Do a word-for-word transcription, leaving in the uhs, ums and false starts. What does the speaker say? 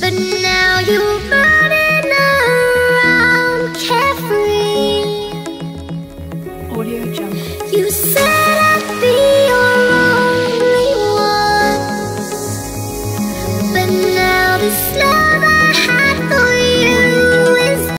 But now you got it.